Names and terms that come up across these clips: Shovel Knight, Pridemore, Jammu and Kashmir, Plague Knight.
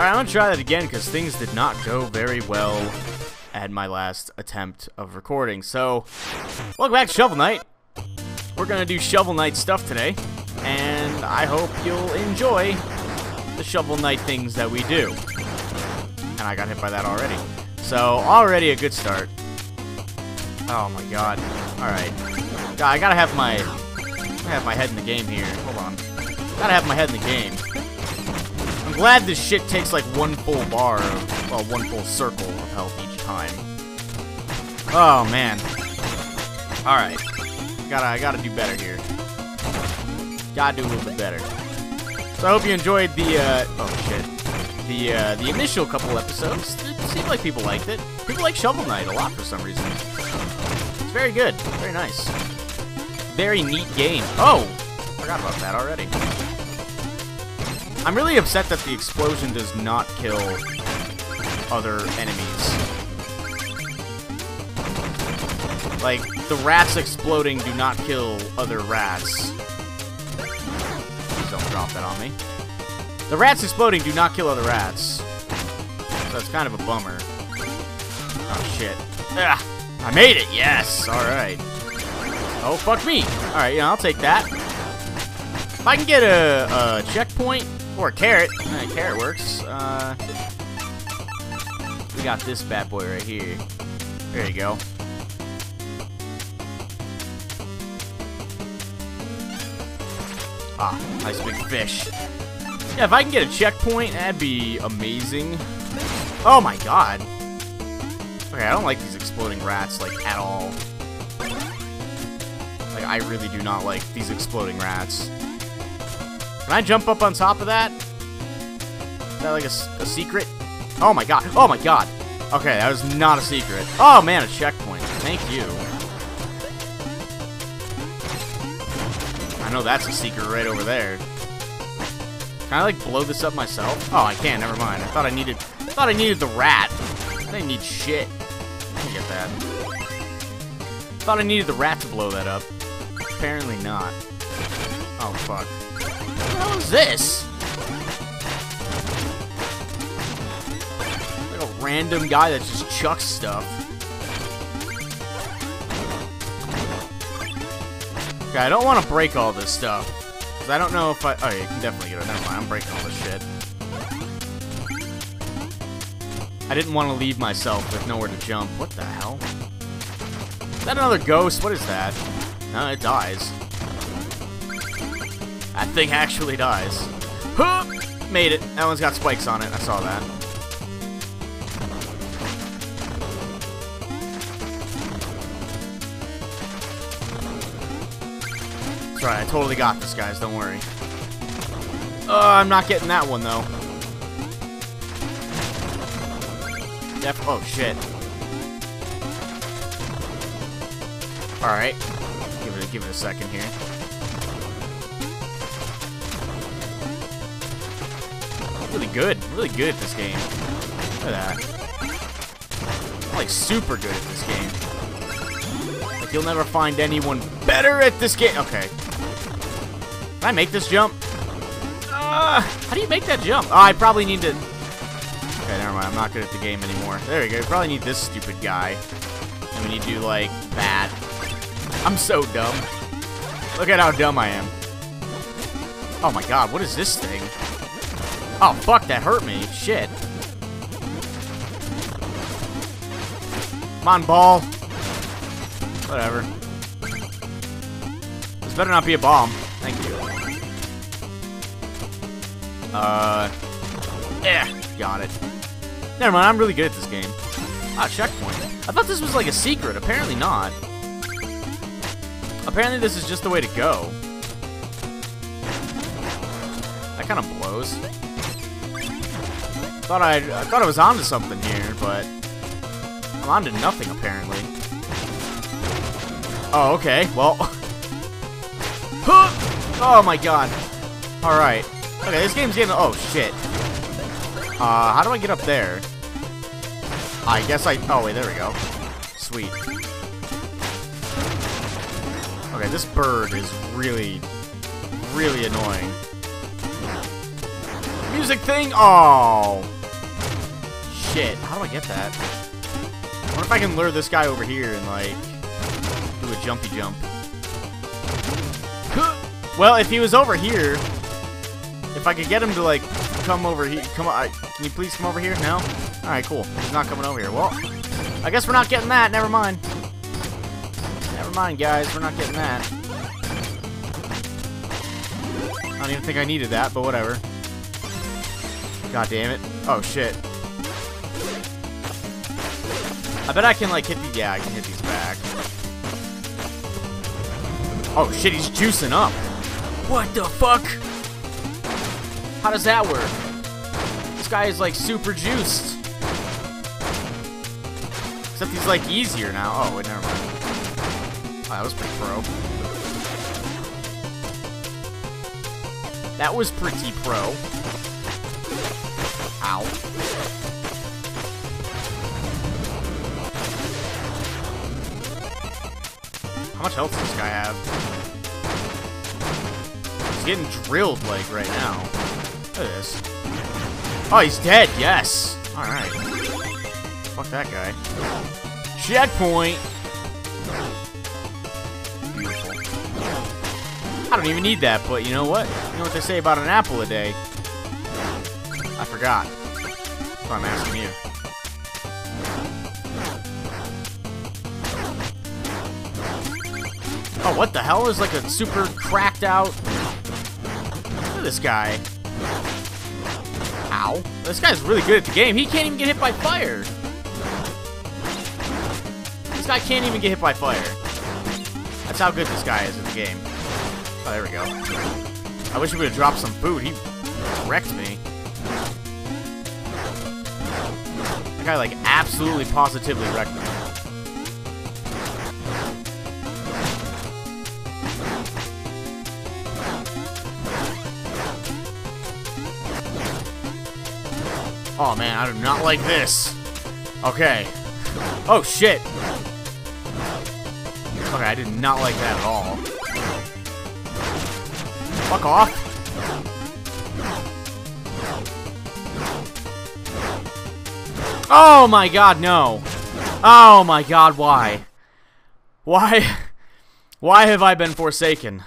Alright, I'm going to try that again because things did not go very well at my last attempt of recording. So, welcome back to Shovel Knight. We're going to do Shovel Knight stuff today, and I hope you'll enjoy the Shovel Knight things that we do. And I got hit by that already. So, already a good start. Oh my god. Alright. I gotta have my head in the game here. Hold on. Gotta have my head in the game. I'm glad this shit takes like one full bar, well, one full circle of health each time. Oh man. Alright. I gotta do better here. Gotta do a little bit better. So I hope you enjoyed the oh shit. The initial couple episodes. It seemed like people liked it. People like Shovel Knight a lot for some reason. It's very good. Very nice. Very neat game. Oh! Forgot about that already. I'm really upset that the explosion does not kill other enemies. Like, the rats exploding do not kill other rats. Please don't drop that on me. The rats exploding do not kill other rats. So that's kind of a bummer. Oh, shit. Ugh, I made it! Yes! Alright. Oh, fuck me! Alright, yeah, I'll take that. If I can get a checkpoint or a carrot. Carrot works. We got this bad boy right here. There you go. Ah, nice big fish. Yeah, if I can get a checkpoint, that'd be amazing. Oh my god. Okay, I don't like these exploding rats, like, at all. Like, I really do not like these exploding rats. Can I jump up on top of that? Is that like a secret? Oh my god. Oh my god. Okay, that was not a secret. Oh man, a checkpoint. Thank you. I know that's a secret right over there. Can I, like, blow this up myself? Oh, I can. Never mind. I thought I needed... the rat. I didn't need shit. I didn't get that. Thought I needed the rat to blow that up. Apparently not. Oh, fuck. What the hell is this? Like a random guy that just chucks stuff. Okay, I don't want to break all this stuff. I don't know if I... Oh, yeah, you can definitely get it. Never mind, I'm breaking all this shit. I didn't want to leave myself with nowhere to jump. What the hell? Is that another ghost? What is that? No, it dies. That thing actually dies. Huh! Made it. That one's got spikes on it. I saw that. That's right, I totally got this, guys. Don't worry. I'm not getting that one, though. Oh, shit. Alright. Give it a second here. Really good. Really good at this game. Look at that. I'm, like, super good at this game. Like, you'll never find anyone better at this game. Okay. Can I make this jump? How do you make that jump? Oh, I probably need to... Okay, never mind. I'm not good at the game anymore. There we go. We probably need this stupid guy. And we need to do, like, that. I'm so dumb. Look at how dumb I am. Oh, my God. What is this thing? Oh, fuck. That hurt me. Shit. Come on, ball. Whatever. This better not be a bomb. Thank you. Got it. Never mind, I'm really good at this game. Ah, checkpoint. I thought this was like a secret. Apparently not. Apparently this is just the way to go. That kind of blows. I thought I was onto something here, but I'm onto nothing apparently. Oh, okay. Well. Oh my god. All right. Okay, this game's getting... Oh, shit. How do I get up there? I guess I... Oh, wait, there we go. Sweet. Okay, this bird is really, really annoying. music thing? Oh, shit. How do I get that? I wonder if I can lure this guy over here and, like, do a jumpy jump. Well, if he was over here, if I could get him to, like, come over here. Come on. Can you please come over here? No? Alright, cool. He's not coming over here. Well, I guess we're not getting that. Never mind. Never mind, guys. We're not getting that. I don't even think I needed that, but whatever. God damn it. Oh, shit. I bet I can, like, hit the... Yeah, I can hit these back. Oh, shit. He's juicing up. What the fuck? How does that work? This guy is, like, super juiced. Except he's, like, easier now. Oh, wait, never mind. Oh, that was pretty pro. That was pretty pro. Ow. How much health does this guy have? He's getting drilled, like, right now. Look at this. Oh, he's dead, yes! Alright. Fuck that guy. Checkpoint! I don't even need that, but you know what? You know what they say about an apple a day? I forgot. That's why I'm asking you. Oh, what the hell? Is like a super cracked out... Look at this guy. Ow. This guy's really good at the game. He can't even get hit by fire. This guy can't even get hit by fire. That's how good this guy is at the game. Oh, there we go. I wish he would have dropped some food. He wrecked me. That guy, like, absolutely positively wrecked me. Oh, man, I do not like this. Okay. Oh, shit. Okay, I did not like that at all. Fuck off. Oh my god, no. Oh my god, why? Why? Why have I been forsaken?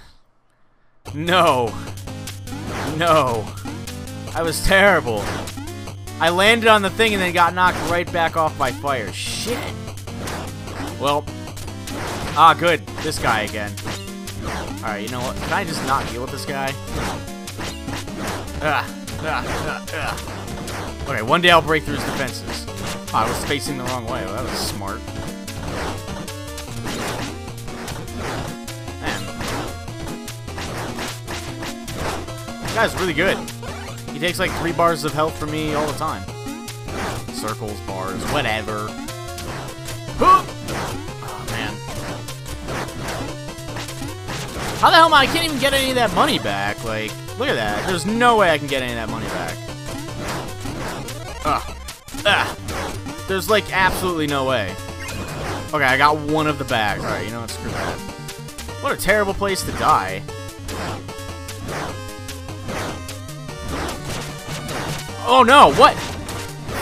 No. No. I was terrible. I landed on the thing and then got knocked right back off by fire. Shit. Well. Ah, good. This guy again. Alright, you know what? Can I just not deal with this guy? Okay, one day I'll break through his defenses. Oh, I was facing the wrong way. Well, that was smart. Man. This guy's really good. He takes like 3 bars of health from me all the time. Circles, bars, whatever. Oh, man. How the hell am I can't even get any of that money back? Like, look at that. There's no way I can get any of that money back. Ugh. Ugh. There's, like, absolutely no way. Okay, I got one of the bags. Alright, you know what? Screw that. What a terrible place to die. Oh, no! What?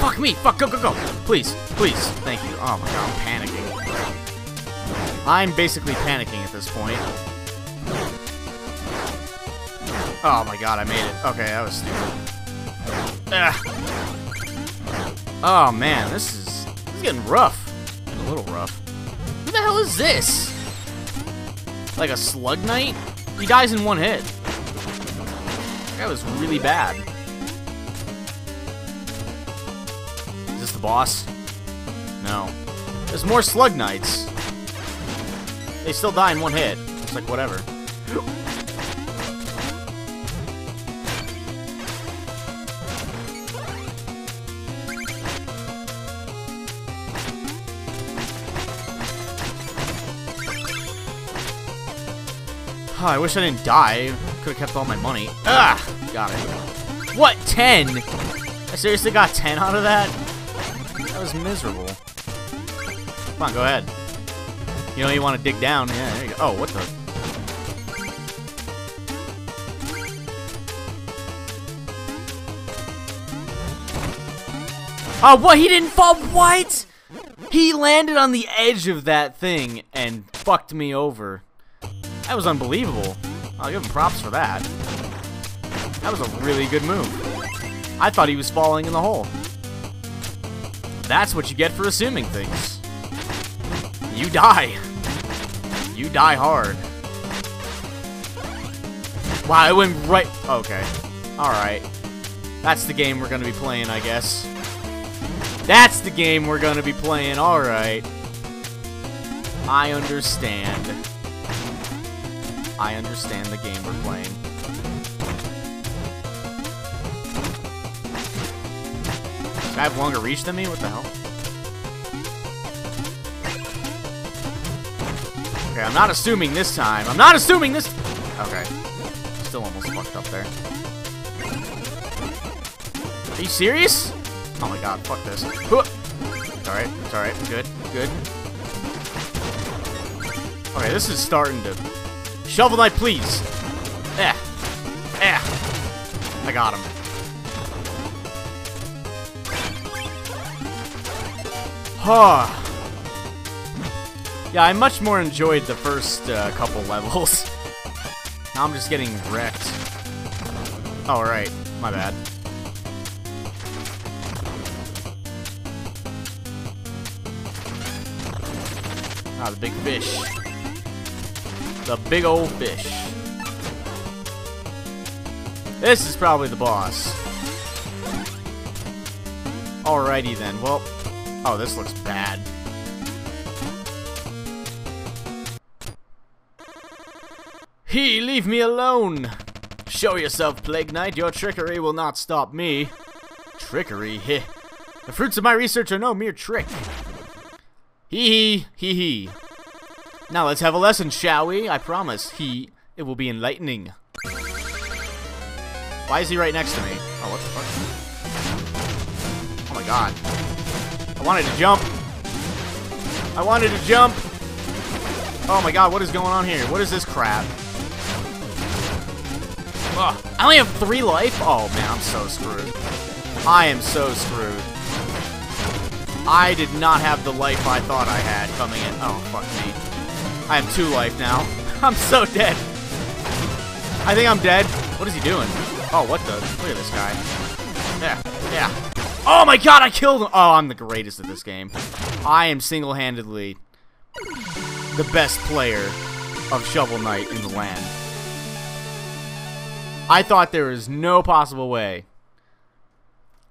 Fuck me! Fuck! Go, go, go! Please. Please. Thank you. Oh, my God. I'm panicking. I'm basically panicking at this point. Oh my god, I made it. Okay, that was stupid. Ugh. Oh man, this is getting rough. A little rough. Who the hell is this? Like a Slug Knight? He dies in one hit. That was really bad. Is this the boss? No. There's more Slug Knights. They still die in one hit. It's like whatever. Oh, I wish I didn't die. Could have kept all my money. Ah, got it. What, 10? I seriously got 10 out of that? That was miserable. Come on, go ahead. You know you want to dig down. Yeah, there you go. Oh, what the? Oh, what? He didn't fall. What? He landed on the edge of that thing and fucked me over. That was unbelievable. I'll give him props for that. That was a really good move. I thought he was falling in the hole. That's what you get for assuming things. You die. You die hard. Wow, it went right... Okay. Alright. That's the game we're gonna be playing, I guess. That's the game we're gonna be playing, alright. I understand. I understand the game we're playing. Does I have longer reach than me? What the hell? Okay, I'm not assuming this time. I'm not assuming this... Okay. Still almost fucked up there. Are you serious? Oh my god, fuck this. Alright, it's alright. Good, good. Okay, this is starting to... Shovel Knight, please! Eh. Eh. I got him. Huh. Yeah, I much more enjoyed the first couple levels. Now I'm just getting wrecked. Alright, my bad. Ah, the big fish. The big old fish. This is probably the boss. Alrighty then. Well, oh, this looks bad. He, leave me alone. Show yourself, Plague Knight. Your trickery will not stop me. Trickery, heh. The fruits of my research are no mere trick. Hee hee, hee hee. Now let's have a lesson, shall we? I promise, it will be enlightening. Why is he right next to me? Oh, what the fuck? Oh my god. I wanted to jump. I wanted to jump. Oh my god, what is going on here? What is this crap? Ugh, I only have 3 life? Oh man, I'm so screwed. I am so screwed. I did not have the life I thought I had coming in. Oh, fuck me. I have 2 life now. I'm so dead. I think I'm dead. What is he doing? Oh, what the? Look at this guy. Yeah, yeah. Oh my god, I killed him! Oh, I'm the greatest at this game. I am single-handedly the best player of Shovel Knight in the land. I thought there was no possible way.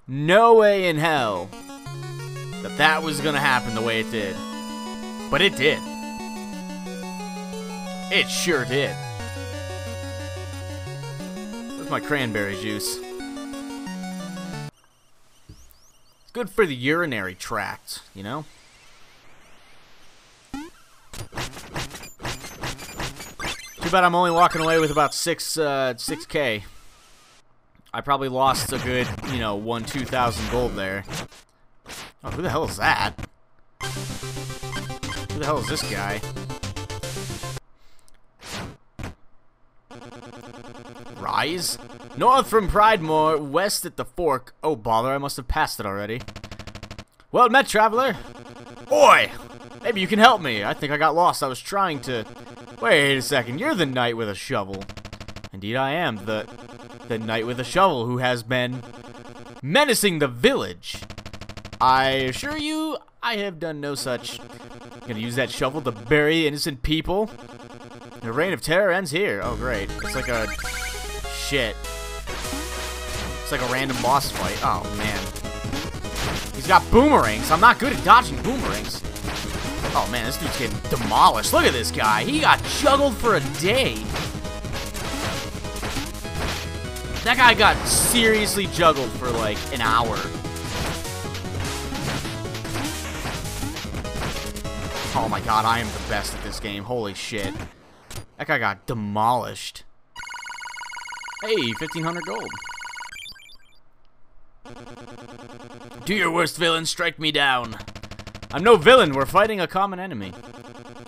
No way in hell that that was gonna happen the way it did. But it did. It sure did. Where's my cranberry juice? It's good for the urinary tract, you know? Too bad I'm only walking away with about 6K. I probably lost a good, you know, 2,000 gold there. Oh, who the hell is that? Who the hell is this guy? Rise? North from Pridemore, west at the fork. Oh, bother, I must have passed it already. Well met, traveler. Oi! Maybe you can help me. I think I got lost. I was trying to... Wait a second, you're the knight with a shovel. Indeed I am, the knight with a shovel who has been menacing the village. I assure you, I have done no such. I'm gonna use that shovel to bury innocent people. The reign of terror ends here. Oh, great. It's like a... Shit. It's like a random boss fight. Oh, man. He's got boomerangs. I'm not good at dodging boomerangs. Oh, man, this dude's getting demolished. Look at this guy. He got juggled for a day. That guy got seriously juggled for, like, an hour. Oh my god, I am the best at this game. Holy shit. That guy got demolished. Hey, 1,500 gold. Do your worst, villain. Strike me down. I'm no villain. We're fighting a common enemy.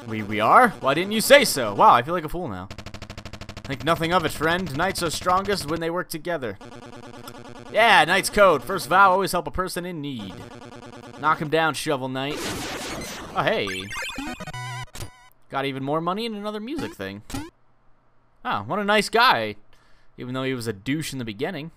We are? Why didn't you say so? Wow, I feel like a fool now. Think nothing of it, friend. Knights are strongest when they work together. Yeah, Knight's Code. First vow, always help a person in need. Knock him down, Shovel Knight. Oh, hey. Got even more money and another music thing. Oh, what a nice guy. Even though he was a douche in the beginning.